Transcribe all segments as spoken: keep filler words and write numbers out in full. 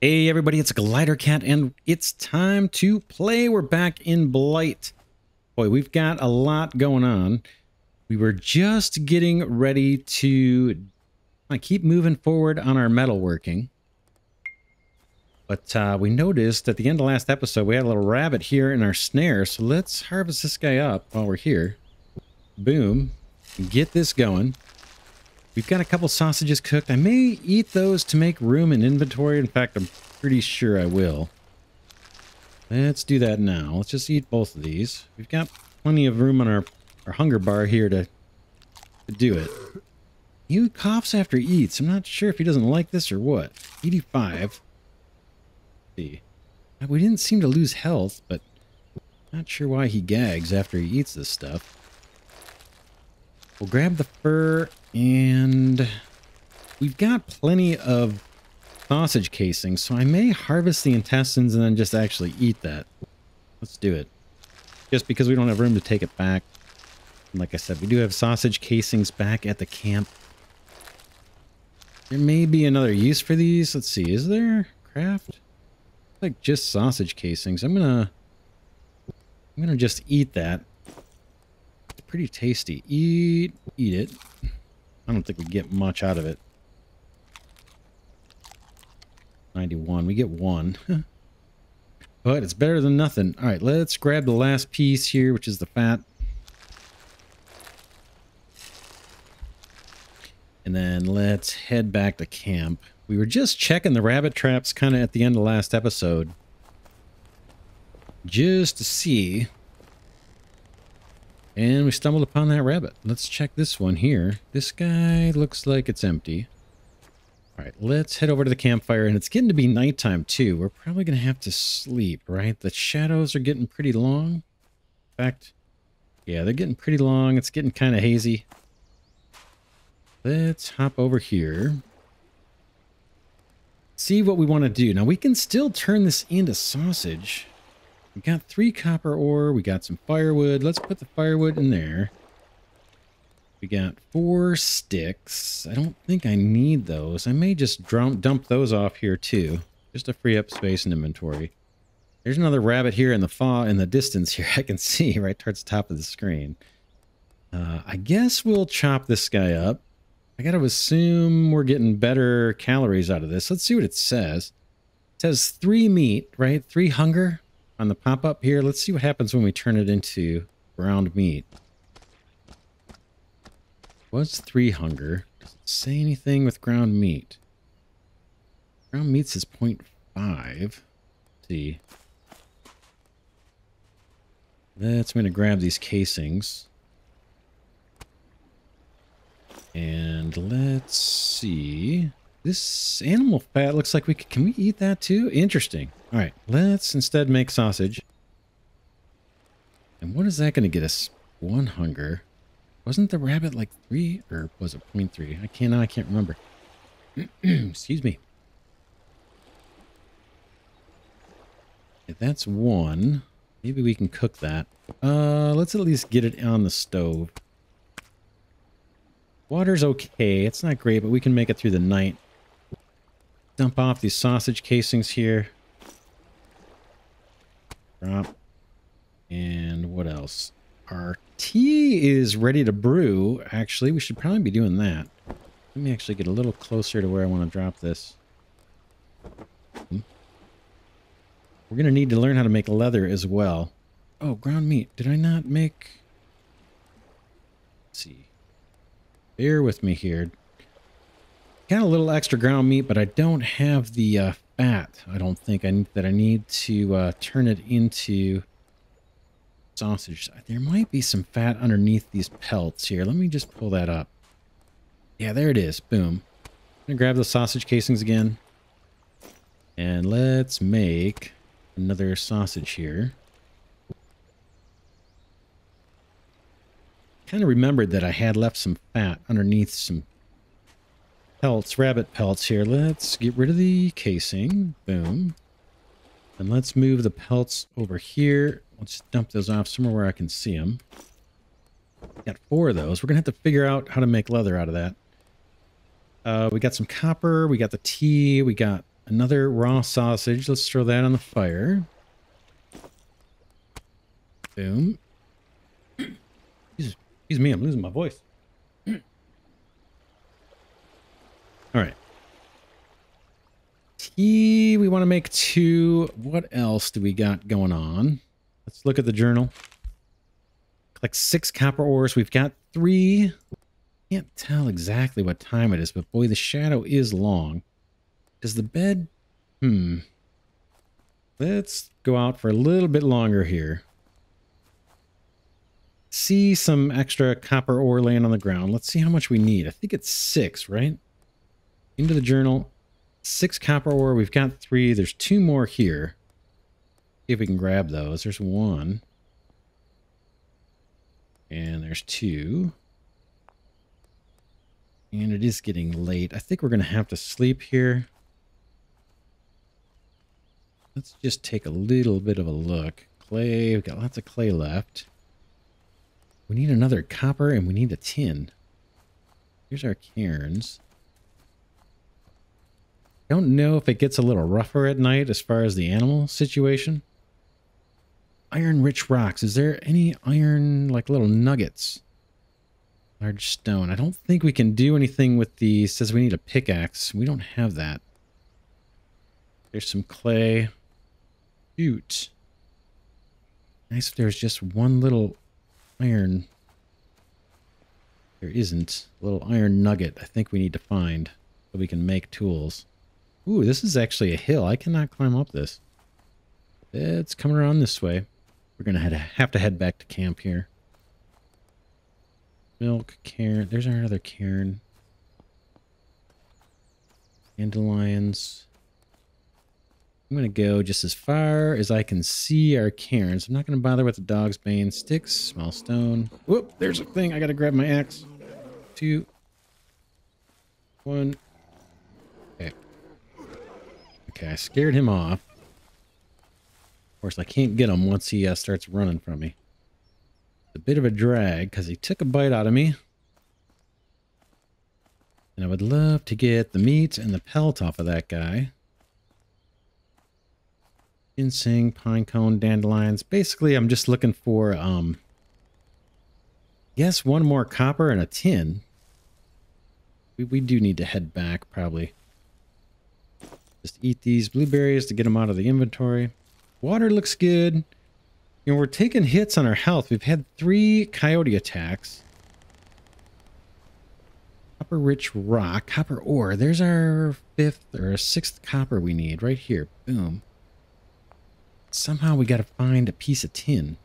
Hey everybody, it's Glidercat, and it's time to play. We're back in Blight. Boy, we've got a lot going on. We were just getting ready to uh, keep moving forward on our metalworking. But uh, we noticed at the end of last episode, we had a little rabbit here in our snare. So let's harvest this guy up while we're here. Boom. Get this going. We've got a couple sausages cooked. I may eat those to make room in inventory. In fact, I'm pretty sure I will. Let's do that now. Let's just eat both of these. We've got plenty of room on our, our hunger bar here to, to do it. He coughs after he eats. I'm not sure if he doesn't like this or what. eighty-five. Let's see. We didn't seem to lose health, but not sure why he gags after he eats this stuff. We'll grab the fur, and we've got plenty of sausage casings, so I may harvest the intestines and then just actually eat that. Let's do it. Just because we don't have room to take it back. And like I said, we do have sausage casings back at the camp. There may be another use for these. Let's see, is there craft? Like just sausage casings. I'm gonna, I'm gonna just eat that. Pretty tasty. Eat, eat it. I don't think we get much out of it. ninety-one. We get one. But it's better than nothing. All right, let's grab the last piece here, which is the fat. And then let's head back to camp. We were just checking the rabbit traps kind of at the end of last episode. Just to see... And we stumbled upon that rabbit. Let's check this one here. This guy looks like it's empty. All right, let's head over to the campfire. And it's getting to be nighttime, too. We're probably going to have to sleep, right? The shadows are getting pretty long. In fact, yeah, they're getting pretty long. It's getting kind of hazy. Let's hop over here. See what we want to do. Now, we can still turn this into sausage. We got three copper ore. We got some firewood. Let's put the firewood in there. We got four sticks. I don't think I need those. I may just dump those off here too, just to free up space in inventory. There's another rabbit here in the fa in the distance here. I can see right towards the top of the screen. Uh, I guess we'll chop this guy up. I got to assume we're getting better calories out of this. Let's see what it says. It says three meat, right? Three hunger. On the pop-up here, let's see what happens when we turn it into ground meat. What's three hunger? Does it say anything with ground meat? Ground meats is zero point five. Let's see. That's going to grab these casings. And let's see... This animal fat looks like we could, can we eat that too? Interesting. All right, let's instead make sausage. And what is that going to get us? One hunger. Wasn't the rabbit like three, or was it zero point three? I can't, I can't remember. Excuse me. If that's one, maybe we can cook that. Uh, let's at least get it on the stove. Water's okay. It's not great, but we can make it through the night. Dump off these sausage casings here. Drop. And what else? Our tea is ready to brew. Actually, we should probably be doing that. Let me actually get a little closer to where I want to drop this. We're going to need to learn how to make leather as well. Oh, ground meat. Did I not make... Let's see. Bear with me here. Got a little extra ground meat, but I don't have the uh, fat. I don't think I need, that I need to uh, turn it into sausage. There might be some fat underneath these pelts here. Let me just pull that up. Yeah, there it is. Boom. I'm going to grab the sausage casings again. And let's make another sausage here. Kind of remembered that I had left some fat underneath some... pelts, rabbit pelts here. Let's get rid of the casing. Boom. And let's move the pelts over here. Let's dump those off somewhere where I can see them. Got four of those. We're going to have to figure out how to make leather out of that. Uh, we got some copper. We got the tea. We got Another raw sausage. Let's throw that on the fire. Boom. Excuse me, I'm losing my voice. All right. Tea, we want to make two. What else do we got going on? Let's look at the journal. Like six copper ores. We've got three. Can't tell exactly what time it is, but boy, the shadow is long. Does the bed... Hmm. Let's go out for a little bit longer here. See some extra copper ore laying on the ground. Let's see how much we need. I think it's six, right? Into the journal. Six copper ore. We've got three. There's two more here. See if we can grab those. There's one. And there's two. And it is getting late. I think we're going to have to sleep here. Let's just take a little bit of a look. Clay. We've got lots of clay left. We need another copper and we need a tin. Here's our cairns. I don't know if it gets a little rougher at night as far as the animal situation. Iron-rich rocks. Is there any iron, like little nuggets? Large stone. I don't think we can do anything with the... It says we need a pickaxe. We don't have that. There's some clay. Shoot. Nice if there's just one little iron. There isn't. A little iron nugget I think we need to find so we can make tools. Ooh, this is actually a hill. I cannot climb up this. It's coming around this way. We're going to have to head back to camp here. Milk, cairn. There's another cairn. Dandelions. I'm going to go just as far as I can see our cairns. I'm not going to bother with the dog's bane. Sticks, small stone. Whoop, there's a thing. I got to grab my axe. Two. One. Okay. Okay, I scared him off. Of course, I can't get him once he uh, starts running from me. A bit of a drag because he took a bite out of me, and I would love to get the meat and the pelt off of that guy. Ginseng, pine cone, dandelions. Basically, I'm just looking for um yes, one more copper and a tin. We, we do need to head back, probably just eat these blueberries to get them out of the inventory. Water looks good. You know, we're taking hits on our health. We've had three coyote attacks. Copper rich rock, copper ore. There's our fifth or sixth copper we need right here. Boom. Somehow we got to find a piece of tin.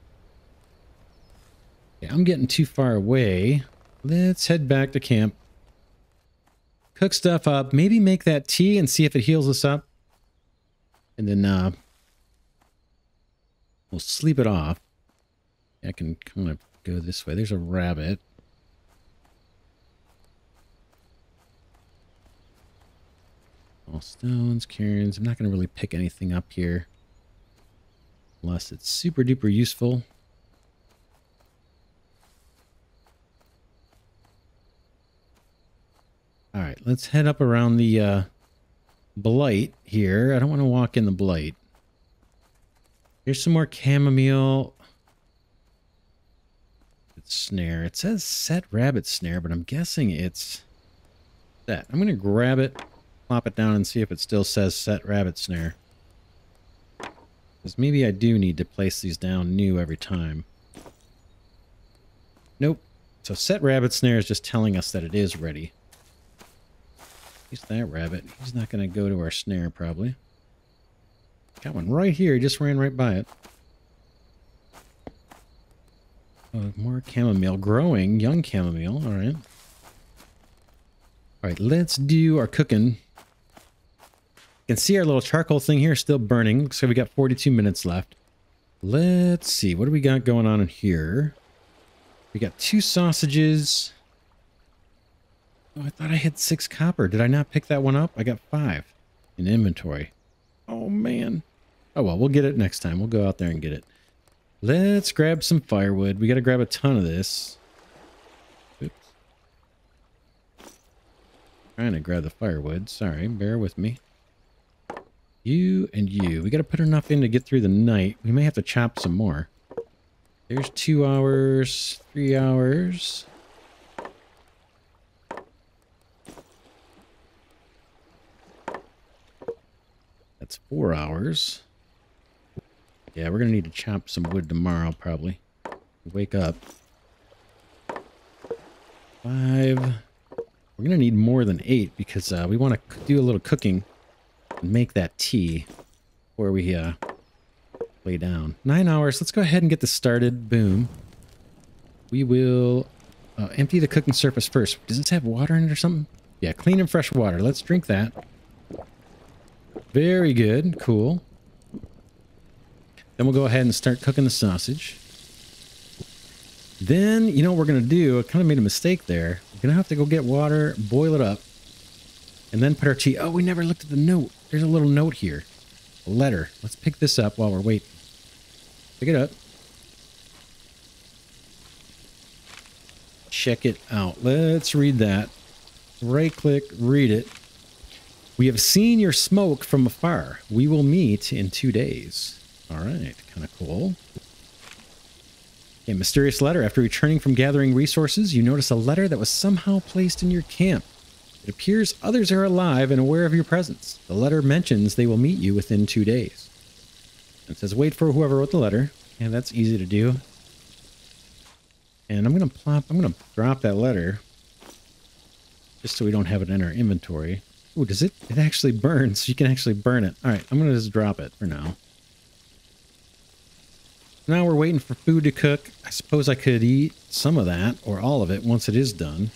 Yeah, I'm getting too far away. Let's head back to camp. Cook stuff up. Maybe make that tea and see if it heals us up. And then, uh... we'll sleep it off. I can kind of go this way. There's a rabbit. All stones, cairns. I'm not going to really pick anything up here. Unless it's super duper useful. All right, let's head up around the uh, blight here. I don't want to walk in the blight. Here's some more chamomile. It's snare. It says set rabbit snare, but I'm guessing it's that. I'm going to grab it, plop it down, and see if it still says set rabbit snare. Because maybe I do need to place these down new every time. Nope. So set rabbit snare is just telling us that it is ready. He's that rabbit. He's not going to go to our snare, probably. Got one right here. Just ran right by it. Oh, more chamomile. Growing. Young chamomile. All right. All right. Let's do our cooking. You can see our little charcoal thing here still burning. Looks like we got forty-two minutes left. Let's see. What do we got going on in here? We got two sausages. Oh, I thought I had six copper. Did I not pick that one up? I got five in inventory. Oh, man. Oh, well, we'll get it next time. We'll go out there and get it. Let's grab some firewood. We got to grab a ton of this. Oops. Trying to grab the firewood. Sorry. Bear with me. You and you. We got to put enough in to get through the night. We may have to chop some more. There's two hours, three hours. That's four hours. Yeah, we're going to need to chop some wood tomorrow, probably. Wake up. Five. We're going to need more than eight because uh, we want to do a little cooking. Make that tea before we uh, lay down. Nine hours. Let's go ahead and get this started. Boom. We will uh, empty the cooking surface first. Does this have water in it or something? Yeah, clean and fresh water. Let's drink that. Very good. Cool. Then we'll go ahead and start cooking the sausage. Then, you know what we're going to do? I kind of made a mistake there. We're going to have to go get water, boil it up, and then put our tea. Oh, we never looked at the note. There's a little note here. A letter. Let's pick this up while we're waiting. Pick it up. Check it out. Let's read that. Right click, read it. We have seen your smoke from afar. We will meet in two days. All right. Kind of cool. A mysterious letter. After returning from gathering resources, you notice a letter that was somehow placed in your camp. It appears others are alive and aware of your presence. The letter mentions they will meet you within two days. It says, wait for whoever wrote the letter. Yeah, that's easy to do. And I'm going to plop, I'm going to drop that letter. Just so we don't have it in our inventory. Oh, does it? It actually burns. So you can actually burn it. All right, I'm going to just drop it for now. Now we're waiting for food to cook. I suppose I could eat some of that or all of it once it is done.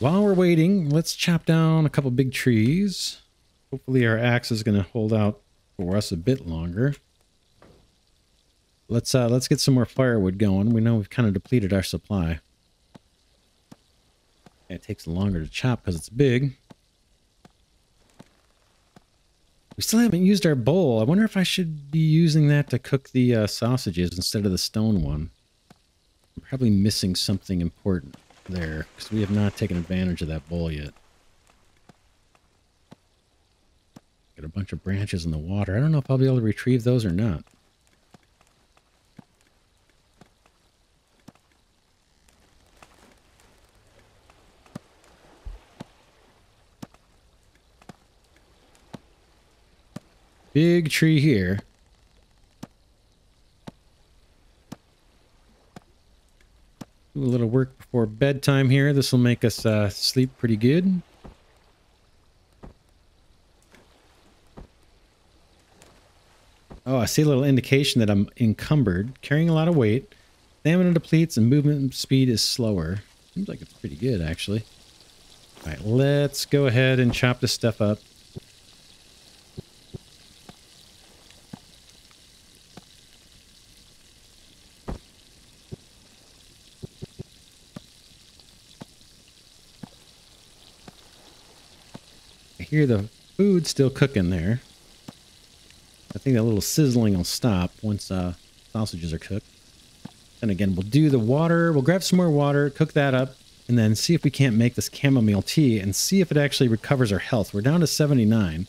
While we're waiting, let's chop down a couple big trees. Hopefully our axe is going to hold out for us a bit longer. Let's uh, let's get some more firewood going. We know we've kind of depleted our supply. It takes longer to chop because it's big. We still haven't used our bowl. I wonder if I should be using that to cook the uh, sausages instead of the stone one. I'm probably missing something important there, because we have not taken advantage of that bowl yet. Got a bunch of branches in the water. I don't know if I'll be able to retrieve those or not. Big tree here. Do a little work before bedtime here. This will make us uh, sleep pretty good. Oh, I see a little indication that I'm encumbered, carrying a lot of weight. Stamina depletes and movement speed is slower. Seems like it's pretty good, actually. All right, let's go ahead and chop this stuff up. Hear the food still cooking there. I think that little sizzling will stop once uh, sausages are cooked. And again, we'll do the water. We'll grab some more water, cook that up, and then see if we can't make this chamomile tea and see if it actually recovers our health. We're down to seventy-nine.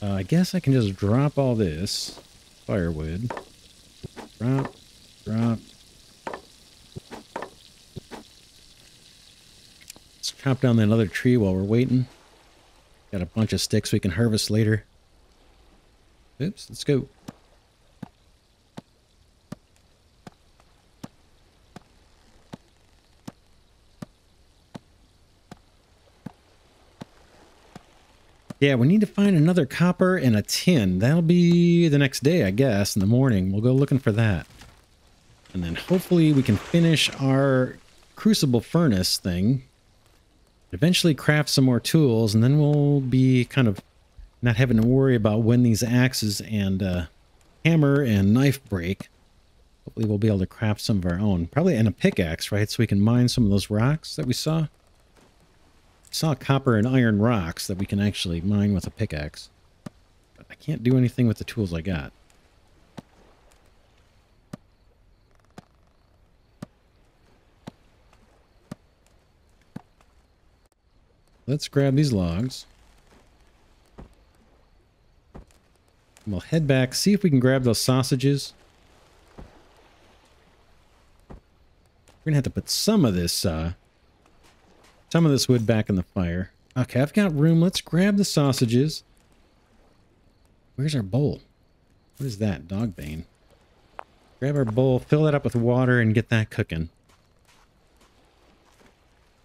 Uh, I guess I can just drop all this firewood. Drop, drop. Let's chop down that other tree while we're waiting. Got a bunch of sticks we can harvest later. Oops, let's go. Yeah, we need to find another copper and a tin. That'll be the next day, I guess, in the morning. We'll go looking for that. And then hopefully we can finish our crucible furnace thing. Eventually craft some more tools, and then we'll be kind of not having to worry about when these axes and uh, hammer and knife break. Hopefully we'll be able to craft some of our own. Probably and a pickaxe, right? So we can mine some of those rocks that we saw. We saw copper and iron rocks that we can actually mine with a pickaxe. But I can't do anything with the tools I got. Let's grab these logs. We'll head back, see if we can grab those sausages. We're gonna have to put some of this, uh, some of this wood back in the fire. Okay, I've got room. Let's grab the sausages. Where's our bowl? What is that? Dogbane. Grab our bowl, fill that up with water, and get that cooking.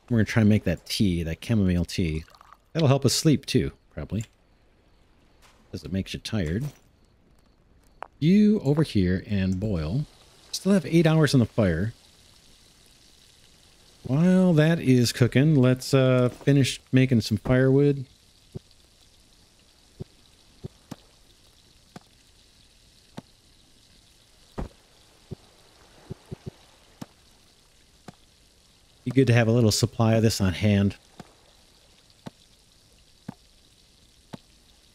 We're gonna try and make that tea, that chamomile tea. That'll help us sleep too, probably. Because it makes you tired. You over here and boil. Still have eight hours on the fire. While that is cooking, let's uh, finish making some firewood. Be good to have a little supply of this on hand.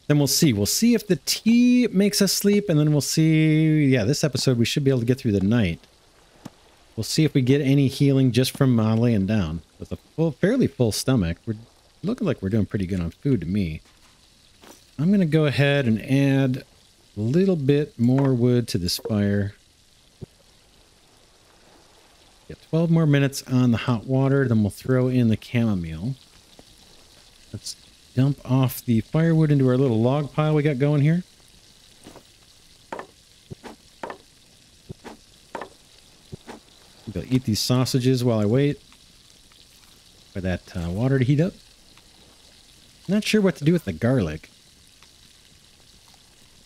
Then we'll see. We'll see if the tea makes us sleep, and then we'll see... Yeah, this episode we should be able to get through the night. We'll see if we get any healing just from uh, laying down. With a full, fairly full stomach, we're looking like we're doing pretty good on food to me. I'm going to go ahead and add a little bit more wood to this fire. Get twelve more minutes on the hot water, then we'll throw in the chamomile. Let's dump off the firewood into our little log pile we got going here. I'll eat these sausages while I wait for that uh, water to heat up. Not sure what to do with the garlic.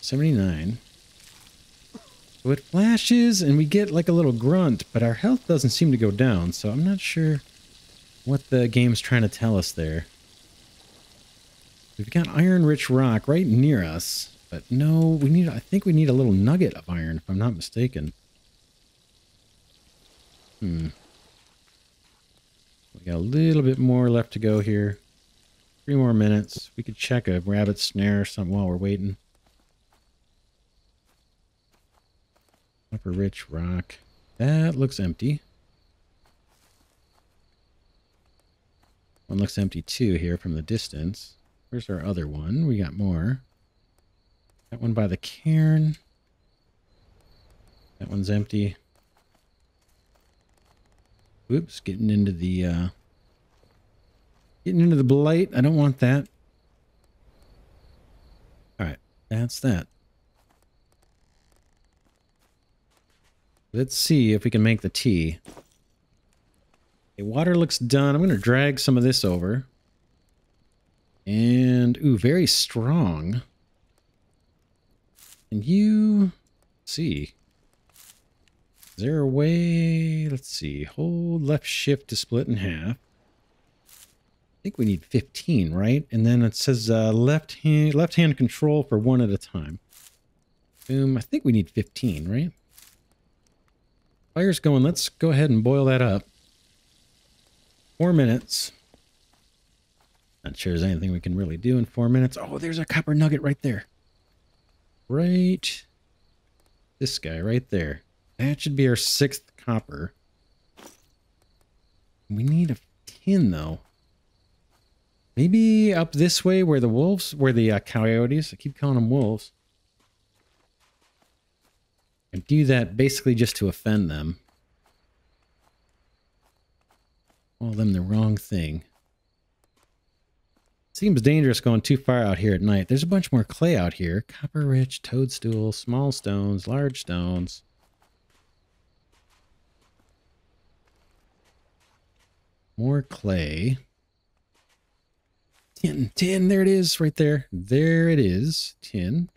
seventy-nine. So it flashes and we get like a little grunt, but our health doesn't seem to go down, so I'm not sure what the game's trying to tell us there. We've got iron-rich rock right near us, but no, we need, I think we need a little nugget of iron, if I'm not mistaken. Hmm. We got a little bit more left to go here. Three more minutes. We could check a rabbit snare or something while we're waiting. Upper rich rock. That looks empty. One looks empty too here from the distance. Where's our other one? We got more. That one by the cairn. That one's empty. Whoops, getting into the, uh, getting into the blight. I don't want that. All right, that's that. Let's see if we can make the tea. Okay, water looks done. I'm going to drag some of this over. And, ooh, very strong. And you, let's see. Is there a way? Let's see. Hold left shift to split in half. I think we need fifteen, right? And then it says uh, left hand left hand control for one at a time. Boom. I think we need fifteen, right? Fire's going. Let's go ahead and boil that up. Four minutes. Not sure there's anything we can really do in four minutes. Oh, there's a copper nugget right there. Right. This guy right there. That should be our sixth copper. We need a tin, though. Maybe up this way where the wolves, where the uh, coyotes, I keep calling them wolves. I do that basically just to offend them. Call them the wrong thing. Seems dangerous going too far out here at night. There's a bunch more clay out here. Copper-rich, toadstool, small stones, large stones. More clay. Tin, tin, there it is right there. There it is, tin.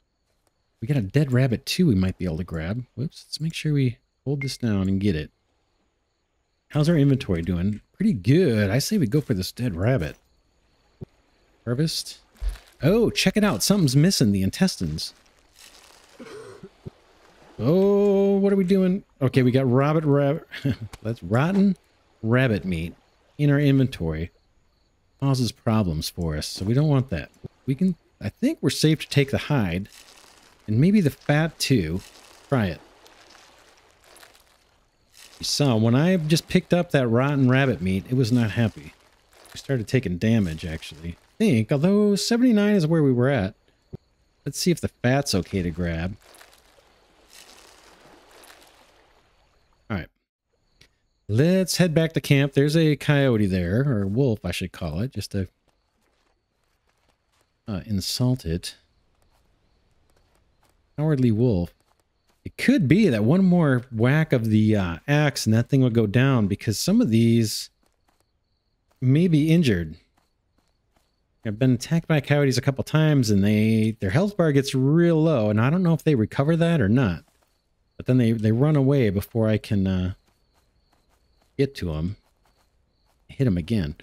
We got a dead rabbit too we might be able to grab. Whoops, let's make sure we hold this down and get it. How's our inventory doing? Pretty good. I say we go for this dead rabbit. Harvest. Oh, check it out. Something's missing, the intestines. Oh, what are we doing? Okay, we got rabbit rabbit. That's rotten rabbit meat in our inventory. Causes problems for us, so we don't want that. We can, I think we're safe to take the hide and maybe the fat too. Try it. You saw when I just picked up that rotten rabbit meat, it was not happy. We started taking damage, actually. I think, although seventy-nine is where we were at, Let's see if the fat's okay to grab. All right. Let's head back to camp. There's a coyote there, or wolf, I should call it, just to uh, insult it. Cowardly wolf. It could be that one more whack of the uh, axe and that thing would go down, because some of these may be injured. I've been attacked by coyotes a couple times, and they their health bar gets real low, and I don't know if they recover that or not. But then they, they run away before I can uh, get to them. Hit them again.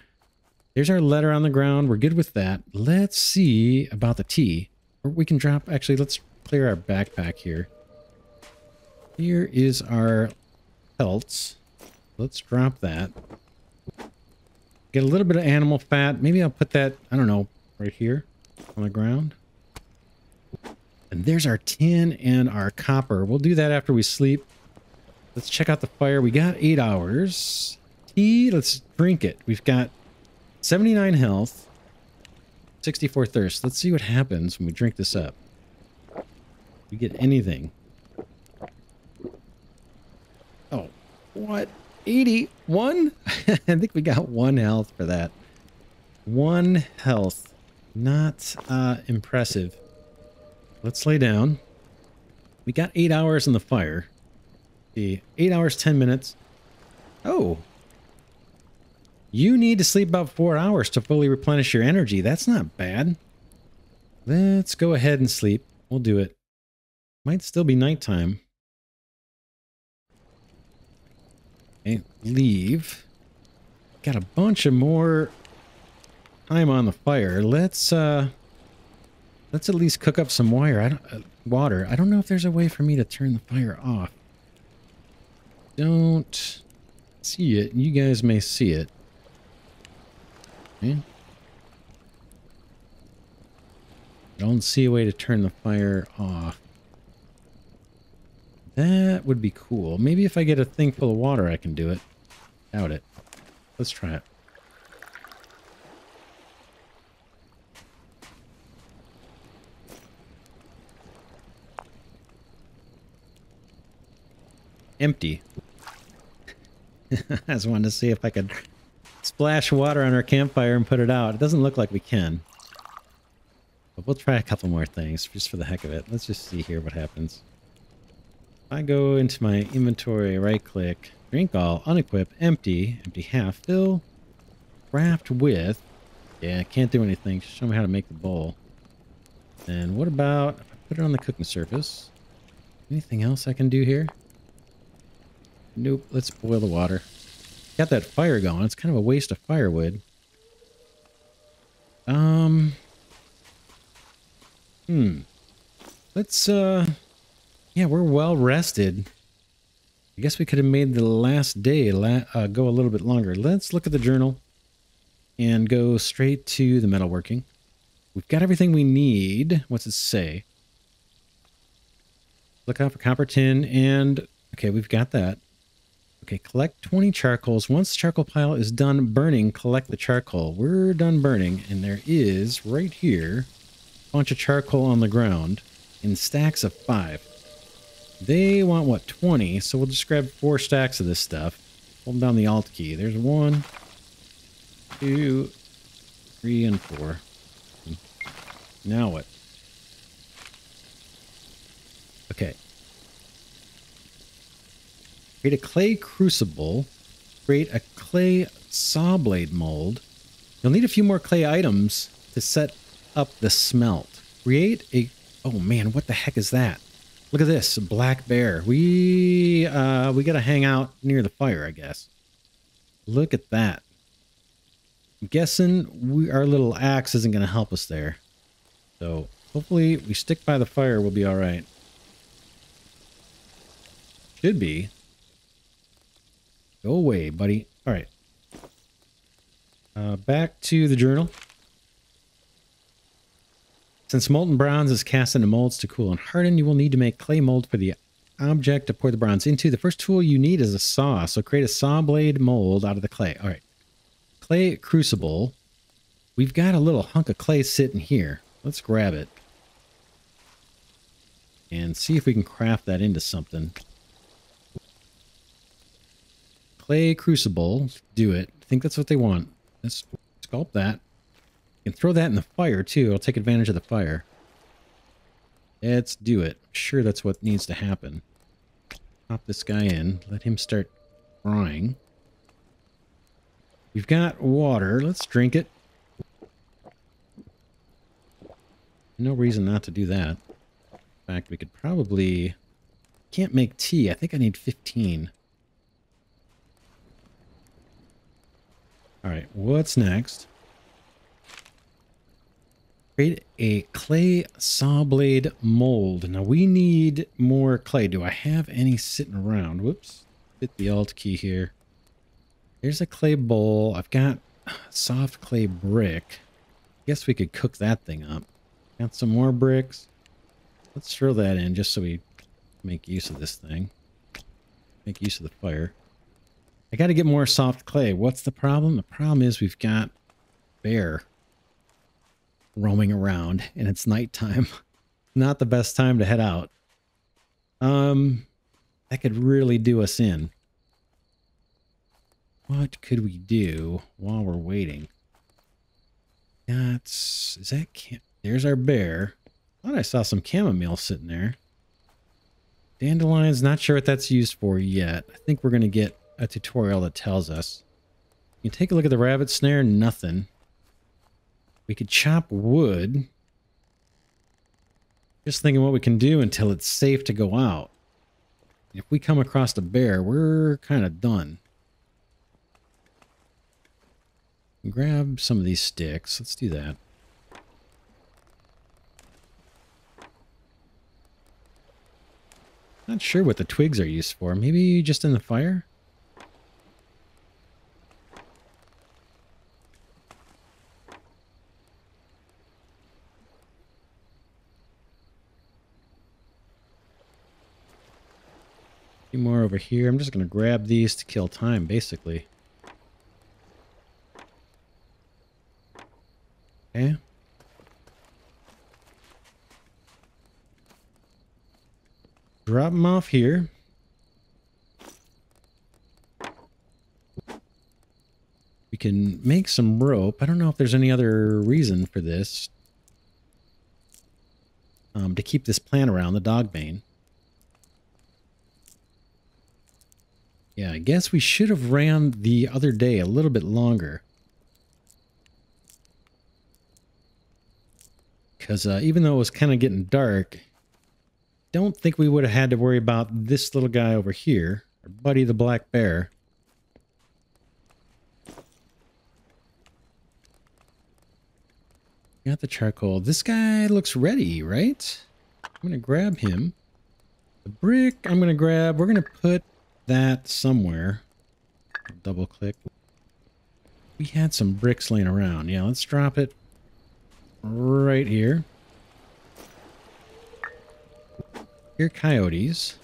There's our letter on the ground. We're good with that. Let's see about the tea. Or we can drop... Actually, let's clear our backpack here. Here is our pelts. Let's drop that. Get a little bit of animal fat. Maybe I'll put that, I don't know, right here on the ground. And there's our tin and our copper. We'll do that after we sleep. Let's check out the fire. We got eight hours. Tea, let's drink it. We've got seventy-nine health, sixty-four thirst. Let's see what happens when we drink this up. We get anything. Oh, what? eighty-one? I think we got one health for that. One health. Not uh, impressive. Let's lay down. We got eight hours in the fire. The eight hours, ten minutes. Oh. You need to sleep about four hours to fully replenish your energy. That's not bad. Let's go ahead and sleep. We'll do it. Might still be nighttime. Okay, leave. Got a bunch of more time on the fire. Let's uh, let's at least cook up some wire. I don't, uh, water. I don't know if there's a way for me to turn the fire off. Don't see it. You guys may see it. Okay. Don't see a way to turn the fire off. That would be cool. Maybe if I get a thing full of water, I can do it. Doubt it. Let's try it. Empty. I just wanted to see if I could splash water on our campfire and put it out. It doesn't look like we can. But we'll try a couple more things just for the heck of it. Let's just see here what happens. I go into my inventory, right click, drink all, unequip, empty, empty half, fill, craft with. Yeah, I can't do anything. Show me how to make the bowl. And what about if I put it on the cooking surface? Anything else I can do here? Nope, let's boil the water. Got that fire going. It's kind of a waste of firewood. Um. Hmm. Let's, uh... yeah, we're well rested. I guess we could have made the last day la uh, go a little bit longer. Let's look at the journal and go straight to the metalworking. We've got everything we need. What's it say? Look out for copper, tin, and... okay, we've got that. Okay, collect twenty charcoals. Once the charcoal pile is done burning, collect the charcoal. We're done burning, and there is, right here, a bunch of charcoal on the ground in stacks of five. They want, what, twenty? So we'll just grab four stacks of this stuff. Hold down the Alt key. There's one, two, three, and four. Now what? Okay. Create a clay crucible. Create a clay saw blade mold. You'll need a few more clay items to set up the smelt. Create a... oh, man, what the heck is that? Look at this, a black bear. We, uh, we got to hang out near the fire, I guess. Look at that. I'm guessing we, our little axe isn't going to help us there. So hopefully we stick by the fire, we'll be all right. Should be. Go away, buddy. All right. Uh, back to the journal. Since molten bronze is cast into molds to cool and harden, you will need to make clay mold for the object to pour the bronze into. The first tool you need is a saw, so create a saw blade mold out of the clay. All right. Clay crucible. We've got a little hunk of clay sitting here. Let's grab it. and see if we can craft that into something. Clay crucible, do it. I think that's what they want. Let's sculpt that. You can throw that in the fire too. I'll take advantage of the fire. Let's do it. I'm sure that's what needs to happen. Pop this guy in. Let him start frying. We've got water. Let's drink it. No reason not to do that. In fact, we could probably... Can't make tea. I think I need fifteen. Alright, what's next? Create a clay saw blade mold. Now we need more clay. Do I have any sitting around? Whoops. Hit the alt key here. Here's a clay bowl. I've got soft clay brick. Guess we could cook that thing up. Got some more bricks. Let's throw that in just so we make use of this thing. Make use of the fire. I got to get more soft clay. What's the problem? The problem is we've got bear roaming around and it's nighttime. Not the best time to head out. Um, that could really do us in. What could we do while we're waiting? That's, is that cam- There's our bear. Thought I saw some chamomile sitting there. Dandelions, not sure what that's used for yet. I think we're going to get a tutorial that tells us. You can take a look at the rabbit snare, nothing. We could chop wood. Just thinking what we can do until it's safe to go out. If we come across a bear, we're kind of done. Grab some of these sticks. Let's do that. Not sure what the twigs are used for. Maybe just in the fire? A few more over here. I'm just going to grab these to kill time, basically. Okay. Drop them off here. We can make some rope. I don't know if there's any other reason for this. Um, to keep this plant around, the dogbane. Yeah, I guess we should have ran the other day a little bit longer. Because uh, even though it was kind of getting dark, don't think we would have had to worry about this little guy over here, our buddy the black bear. Got the charcoal. This guy looks ready, right? I'm going to grab him. The brick I'm going to grab. We're going to put that somewhere. Double click. We had some bricks laying around. Yeah, let's drop it. Right here. Here, coyotes.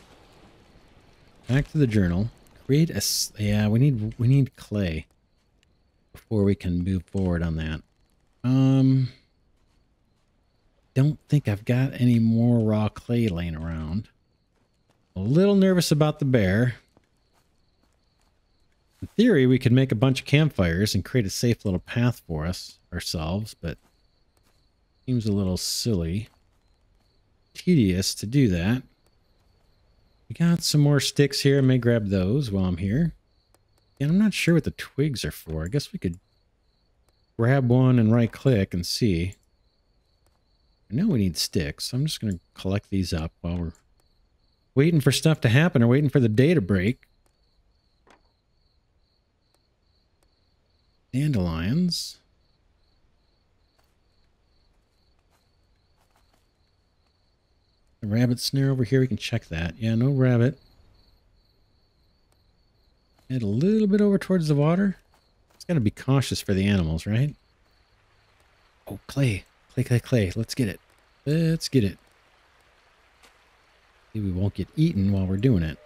Back to the journal. Create a... Yeah, we need we need clay before we can move forward on that. Um, don't think I've got any more raw clay laying around. A little nervous about the bear. In theory, we could make a bunch of campfires and create a safe little path for us ourselves, but seems a little silly, tedious to do that. We got some more sticks here. I may grab those while I'm here. And I'm not sure what the twigs are for. I guess we could grab one and right click and see. I know we need sticks. So I'm just going to collect these up while we're waiting for stuff to happen or waiting for the day to break. Dandelions. Rabbit snare over here, we can check that. Yeah, no rabbit. Head a little bit over towards the water. It's got to be cautious for the animals, right? Oh, clay. Clay, clay, clay. Let's get it. Let's get it. Maybe we won't get eaten while we're doing it.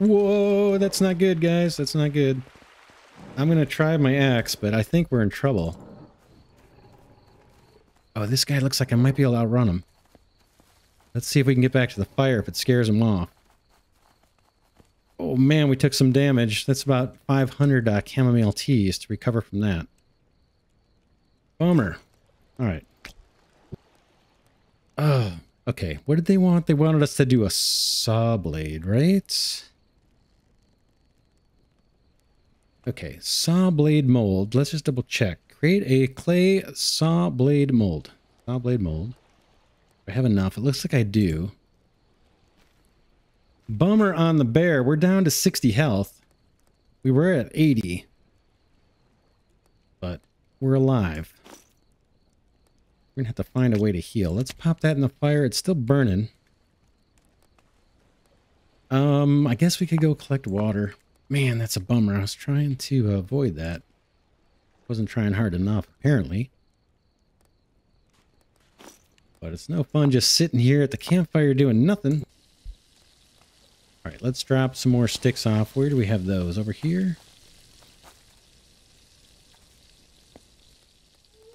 Whoa, that's not good, guys. That's not good. I'm going to try my axe, but I think we're in trouble. Oh, this guy looks like I might be able to outrun him. Let's see if we can get back to the fire if it scares him off. Oh man, we took some damage. That's about five hundred uh, chamomile teas to recover from that. Bummer. All right. Oh, okay. What did they want? They wanted us to do a saw blade, right? Okay, saw blade mold. Let's just double check. Create a clay saw blade mold. Saw blade mold. I have enough. It looks like I do. Bummer on the bear. We're down to sixty health. We were at eighty. But we're alive. We're going to have to find a way to heal. Let's pop that in the fire. It's still burning. Um, I guess we could go collect water. Man, that's a bummer. I was trying to avoid that. Wasn't trying hard enough, apparently. But it's no fun just sitting here at the campfire doing nothing. All right, let's drop some more sticks off. Where do we have those? Over here?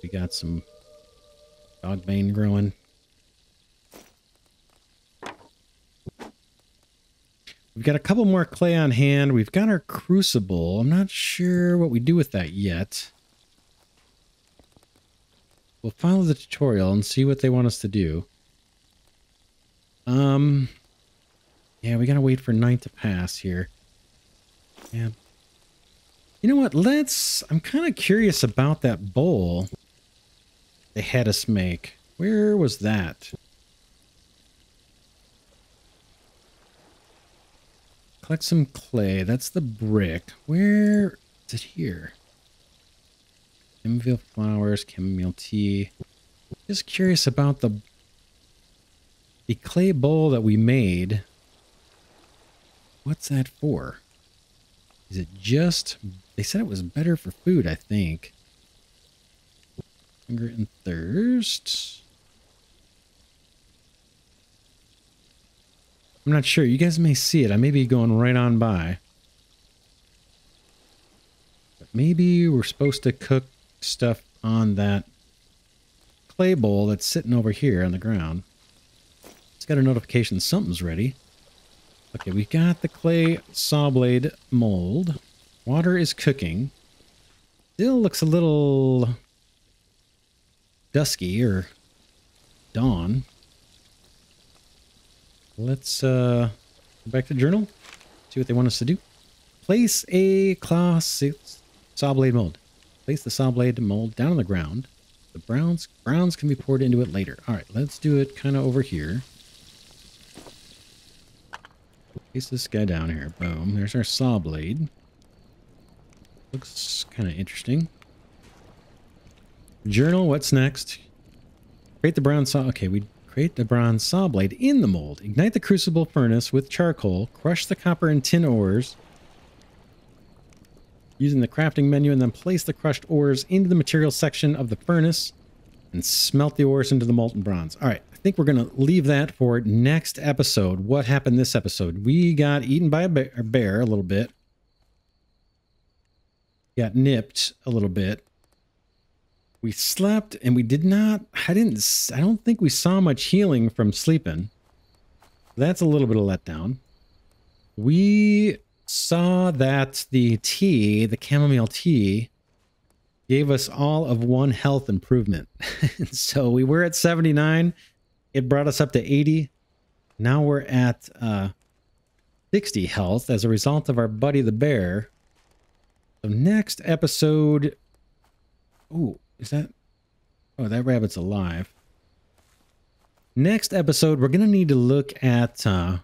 We got some dogbane growing. We've got a couple more clay on hand. We've got our crucible. I'm not sure what we do with that yet. We'll follow the tutorial and see what they want us to do. Um, yeah, we gotta wait for night to pass here. Yeah. You know what? Let's... I'm kind of curious about that bowl they had us make. Where was that? Collect some clay. That's the brick. Where is it here? Chamomile flowers, chamomile tea. Just curious about the the clay bowl that we made. What's that for? Is it just... They said it was better for food, I think. Hunger and thirst. I'm not sure. You guys may see it. I may be going right on by. But maybe we're supposed to cook stuff on that clay bowl that's sitting over here on the ground. It's got a notification something's ready. Okay, we got the clay saw blade mold. Water is cooking. Still looks a little dusky or dawn. Let's uh, go back to the journal, see what they want us to do. Place a claw saw blade mold. Place the saw blade mold down on the ground. The browns, browns can be poured into it later. All right, let's do it kind of over here. Place this guy down here. Boom. There's our saw blade. Looks kind of interesting. Journal, what's next? Create the brown saw. Okay, we... Create the bronze saw blade in the mold. Ignite the crucible furnace with charcoal. Crush the copper and tin ores using the crafting menu, and then place the crushed ores into the material section of the furnace and smelt the ores into the molten bronze. All right, I think we're going to leave that for next episode. What happened this episode? We got eaten by a bear, a, bear a little bit. Got nipped a little bit. We slept, and we did not, I didn't, I don't think we saw much healing from sleeping. That's a little bit of letdown. We saw that the tea, the chamomile tea, gave us all of one health improvement. So we were at seventy-nine. It brought us up to eighty. Now we're at uh, sixty health as a result of our buddy the bear. So next episode, ooh. Is that... Oh, that rabbit's alive. Next episode, we're going to need to look at... Uh,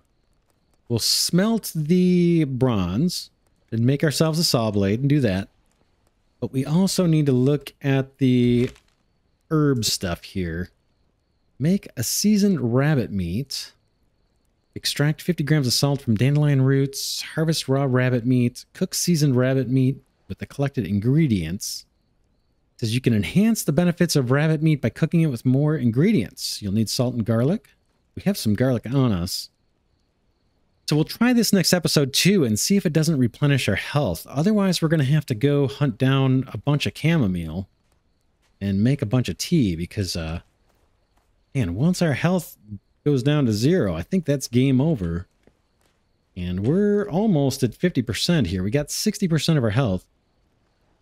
we'll smelt the bronze and make ourselves a saw blade and do that. But we also need to look at the herb stuff here. Make a seasoned rabbit meat. Extract fifty grams of salt from dandelion roots. Harvest raw rabbit meat. Cook seasoned rabbit meat with the collected ingredients. Says you can enhance the benefits of rabbit meat by cooking it with more ingredients. You'll need salt and garlic. We have some garlic on us. So we'll try this next episode too and see if it doesn't replenish our health. Otherwise, we're going to have to go hunt down a bunch of chamomile and make a bunch of tea because, uh, man, once our health goes down to zero, I think that's game over. And we're almost at fifty percent here. We got sixty percent of our health.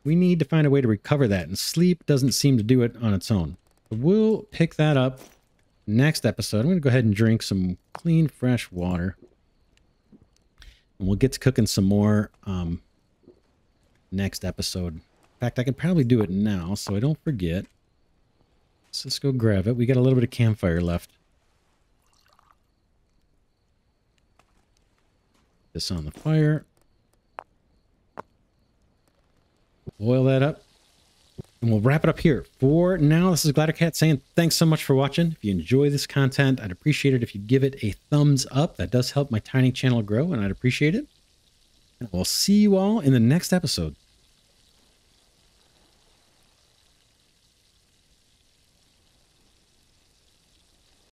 We need to find a way to recover that, and sleep doesn't seem to do it on its own. But we'll pick that up next episode. I'm going to go ahead and drink some clean, fresh water. And we'll get to cooking some more um, next episode. In fact, I can probably do it now, so I don't forget. So let's go grab it. We got a little bit of campfire left. This on the fire. Boil that up, and we'll wrap it up here for now. This is Glidercat saying thanks so much for watching. If you enjoy this content, I'd appreciate it if you give it a thumbs up. That does help my tiny channel grow, and I'd appreciate it. And we'll see you all in the next episode.